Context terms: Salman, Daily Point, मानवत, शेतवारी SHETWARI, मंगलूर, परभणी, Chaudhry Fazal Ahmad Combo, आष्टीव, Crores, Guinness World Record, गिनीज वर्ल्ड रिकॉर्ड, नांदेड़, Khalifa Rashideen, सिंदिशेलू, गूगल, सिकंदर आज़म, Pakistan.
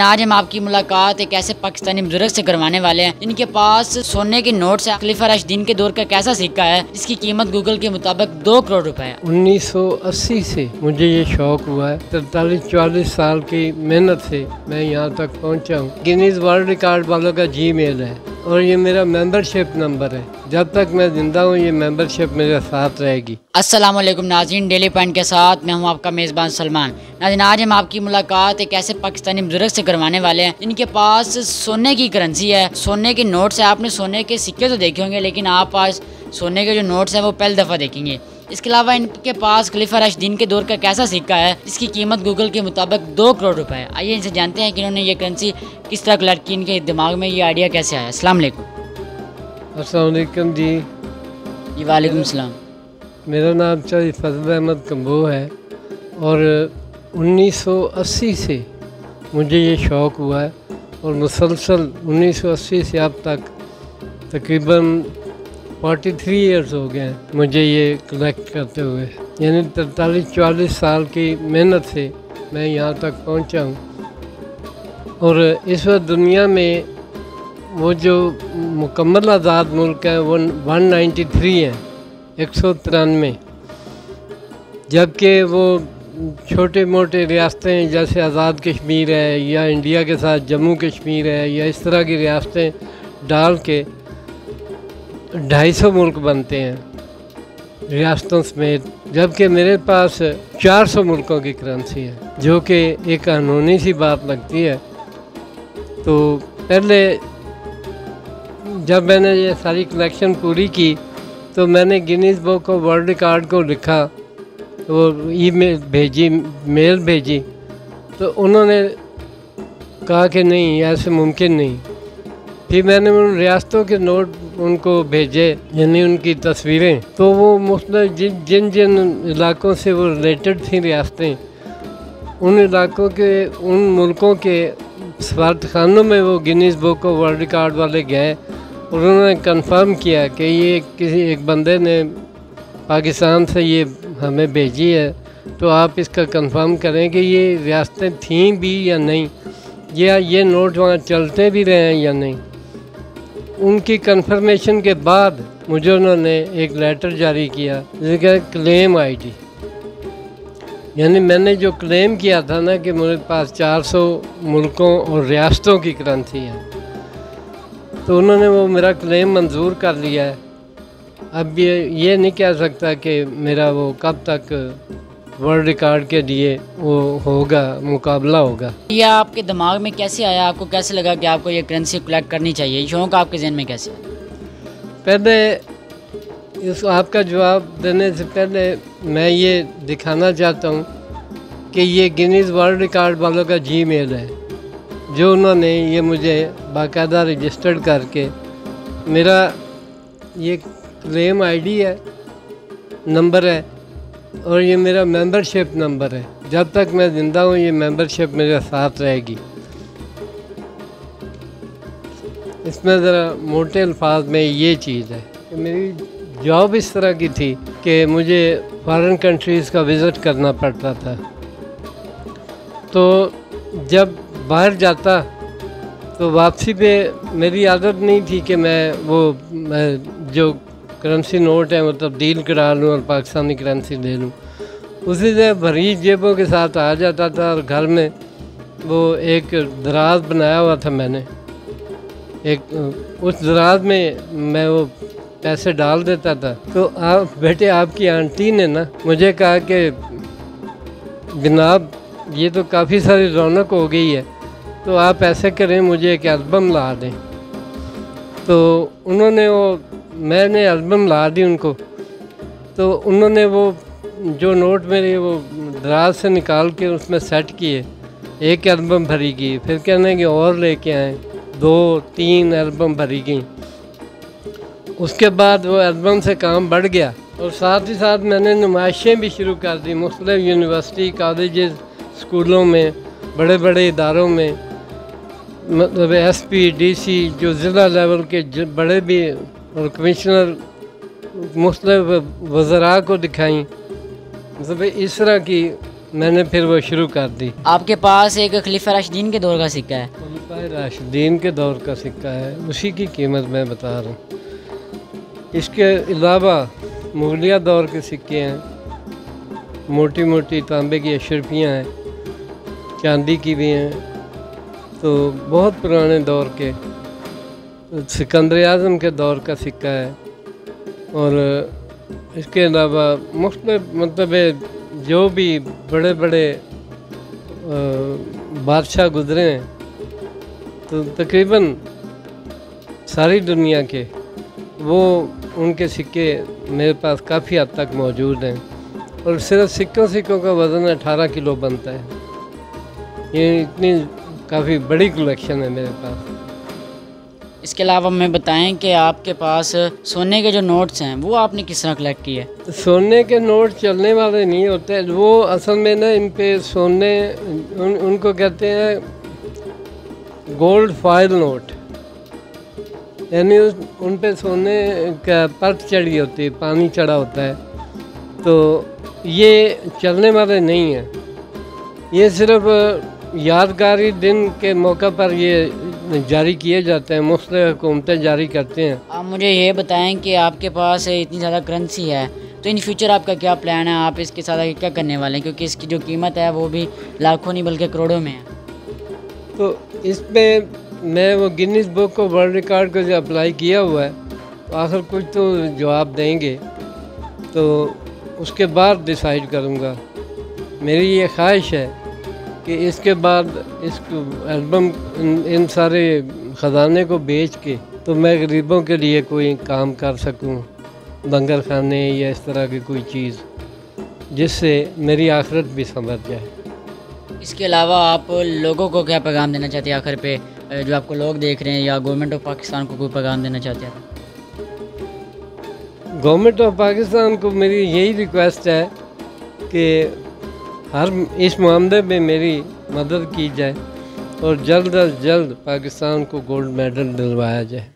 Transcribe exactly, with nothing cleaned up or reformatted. आज हम आपकी मुलाकात एक ऐसे पाकिस्तानी बुजुर्ग से करवाने वाले हैं जिनके पास सोने के नोट्स है। खलीफा राशिदीन के दौर का कैसा सिक्का है जिसकी कीमत गूगल के मुताबिक दो करोड़ रुपए है। उन्नीस सौ अस्सी से मुझे ये शौक हुआ है। तरतालीस चालीस साल की मेहनत से मैं यहाँ तक पहुँचा हूँ। गिनीज वर्ल्ड रिकॉर्ड वालों का जी मेल है और ये मेरा मेंबरशिप नंबर है। जब तक मैं जिंदा हूँ ये मेंबरशिप मेरे साथ रहेगी। अस्सलाम वालेकुम नाज़रीन, डेली पॉइंट के साथ मैं हूँ आपका मेज़बान सलमान। नाज़रीन, आज हम आपकी मुलाकात एक ऐसे पाकिस्तानी बुजुर्ग से करवाने वाले हैं जिनके पास सोने की करेंसी है, सोने के नोट्स है। आपने सोने के सिक्के तो देखे होंगे लेकिन आप आज सोने के जो नोट्स हैं वो पहली दफ़ा देखेंगे। इसके अलावा इनके पास खलीफा राशिदीन के दौर का कैसा सिक्का है जिसकी कीमत गूगल के मुताबिक दो करोड़ रुपए है। आइए इनसे जानते हैं कि इन्होंने ये करेंसी किस तरह कलर की, इनके दिमाग में ये आइडिया कैसे आया। अस्सलाम वालेकुम। अस्सलाम वालेकुम जी। जी वालेकुम सलाम। मेरा नाम चौधरी फजल अहमद कम्बो है और उन्नीस सौ अस्सी से मुझे ये शौक़ हुआ है और मुसलसल उन्नीस सौ अस्सी से अब तक तकरीबन फोर्टी थ्री ईयर्स हो गए हैं मुझे ये कलेक्ट करते हुए। यानी तरतालीस चालीस साल की मेहनत से मैं यहाँ तक पहुँचा हूँ। और इस वक्त दुनिया में वो जो मुकम्मल आज़ाद मुल्क है वो वन नाइन्टी थ्री हैं, एक सौ तिरानवे, जबकि वो छोटे मोटे रियासतें जैसे आज़ाद कश्मीर है या इंडिया के साथ जम्मू कश्मीर है या इस तरह की रियासतें डाल के ढाई सौ मुल्क बनते हैं रियासतों समेत, जबकि मेरे पास चार सौ मुल्कों की करेंसी है, जो कि एक कानूनी सी बात लगती है। तो पहले जब मैंने ये सारी कलेक्शन पूरी की तो मैंने गिनीज बुक और वर्ल्ड रिकॉर्ड को लिखा, वो ईमेल भेजी, मेल भेजी, तो उन्होंने कहा कि नहीं ऐसे मुमकिन नहीं। फिर मैंने उन रियासतों के नोट उनको भेजे, यानी उनकी तस्वीरें, तो वो मुख्तलिफ जिन जिन जिन इलाक़ों से वो रिलेटेड थी रियासतें, उन इलाक़ों के, उन मुल्कों के सफारतखानों में वो गिनीज बुक और वर्ल्ड रिकॉर्ड वाले गए और उन्होंने कंफर्म किया कि ये किसी एक बंदे ने पाकिस्तान से ये हमें भेजी है, तो आप इसका कंफर्म करें कि ये रियासतें थीं भी या नहीं, या ये नोट वहाँ चलते भी रहे हैं या नहीं। उनकी कंफर्मेशन के बाद मुझे उन्होंने एक लेटर जारी किया जिसका क्लेम आईडी, यानी मैंने जो क्लेम किया था ना कि मेरे पास चार सौ मुल्कों और रियासतों की करेंसी है, तो उन्होंने वो मेरा क्लेम मंजूर कर लिया है। अब ये ये नहीं कह सकता कि मेरा वो कब तक वर्ल्ड रिकॉर्ड के लिए वो होगा, मुकाबला होगा। ये आपके दिमाग में कैसे आया, आपको कैसे लगा कि आपको ये करेंसी कलेक्ट करनी चाहिए? शौक आपके जहन में कैसे? पहले इस आपका जवाब देने से पहले मैं ये दिखाना चाहता हूँ कि ये गिनीज वर्ल्ड रिकॉर्ड वालों का जी मेल है, जो उन्होंने ये मुझे बाकायदा रजिस्टर्ड करके, मेरा ये क्लेम आई डी है, नंबर है, और ये मेरा मेंबरशिप नंबर है। जब तक मैं ज़िंदा हूँ ये मेंबरशिप मेरे साथ रहेगी। इसमें ज़रा मोटे अल्फाज में ये चीज़ है कि मेरी जॉब इस तरह की थी कि मुझे फॉरेन कंट्रीज़ का विज़िट करना पड़ता था, तो जब बाहर जाता तो वापसी पे मेरी आदत नहीं थी कि मैं वो मैं जो करेंसी नोट है वो तब्दील करा लूँ और पाकिस्तानी करेंसी ले लूँ। उसी से भरी जेबों के साथ आ जाता था और घर में वो एक दराज बनाया हुआ था मैंने, एक उस दराज में मैं वो पैसे डाल देता था। तो आप बेटे, आपकी आंटी ने ना मुझे कहा कि जनाब ये तो काफ़ी सारी रौनक हो गई है, तो आप ऐसे करें मुझे एक एल्बम ला दें। तो उन्होंने वो, मैंने एल्बम ला दी उनको, तो उन्होंने वो जो नोट मेरे वो दराज से निकाल के उसमें सेट किए, एक एल्बम भरी गई, फिर कहने की और लेके आए, दो तीन एल्बम भरी गई। उसके बाद वो एल्बम से काम बढ़ गया और साथ ही साथ मैंने नुमाइशें भी शुरू कर दी, मुख्तलिफ यूनिवर्सिटी, कॉलेजेस, स्कूलों में, बड़े बड़े इदारों में, मतलब एस पी डी सी जो ज़िला लेवल के बड़े भी और कमिश्नर, मुख्तलिफ वज़रा को दिखाई। मतलब इस तरह की मैंने फिर वो शुरू कर दी। आपके पास एक खलीफा राशिदीन के दौर का सिक्का है। खलीफा राशिदीन के दौर का सिक्का है, उसी की कीमत मैं बता रहा हूँ। इसके अलावा मुगलिया दौर के सिक्के हैं, मोटी मोटी तांबे की अशरफियाँ हैं, चांदी की भी हैं, तो बहुत पुराने दौर के। सिकंदर आज़म के दौर का सिक्का है, और इसके अलावा मुख्तलिफ मतलब जो भी बड़े बड़े बादशाह गुजरे हैं, तो तकरीबन सारी दुनिया के वो उनके सिक्के मेरे पास काफ़ी हद तक मौजूद हैं। और सिर्फ सिक्कों सिक्कों का वज़न अठारह किलो बनता है। ये इतनी काफ़ी बड़ी कलेक्शन है मेरे पास। इसके अलावा मैं बताएं कि आपके पास सोने के जो नोट्स हैं वो आपने किस तरह कलेक्ट किए हैं? सोने के नोट चलने वाले नहीं होते, वो असल में ना इन पे सोने उन, उनको कहते हैं गोल्ड फॉयल नोट, यानी उन पे सोने का परत चढ़ी होती है, पानी चढ़ा होता है। तो ये चलने वाले नहीं है, ये सिर्फ यादगारी दिन के मौका पर ये जारी किए जाते हैं, मुफ्त हुकूमतें जारी करते हैं। आप मुझे ये बताएं कि आपके पास इतनी ज़्यादा करेंसी है, तो इन फ्यूचर आपका क्या प्लान है? आप इसके साथ क्या करने वाले हैं? क्योंकि इसकी जो कीमत है वो भी लाखों नहीं बल्कि करोड़ों में है। तो इस पर मैं वो गिनीज बुक को वर्ल्ड रिकॉर्ड को जो अप्लाई किया हुआ है, तो आखिर कुछ तो जवाब देंगे, तो उसके बाद डिसाइड करूँगा। मेरी ये ख्वाहिश है कि इसके बाद इस एल्बम इन, इन सारे ख़जाने को बेच के तो मैं गरीबों के लिए कोई काम कर सकूं, लंगर खाने या इस तरह की कोई चीज़, जिससे मेरी आखिरत भी संवर जाए। इसके अलावा आप लोगों को क्या पैगाम देना चाहते हैं? आखिर पे जो आपको लोग देख रहे हैं, या गवर्नमेंट ऑफ पाकिस्तान को कोई पैगाम देना चाहते हैं? गवर्नमेंट ऑफ पाकिस्तान को मेरी यही रिक्वेस्ट है कि हर इस मामले में मेरी मदद की जाए और जल्द अज जल्द पाकिस्तान को गोल्ड मेडल दिलवाया जाए।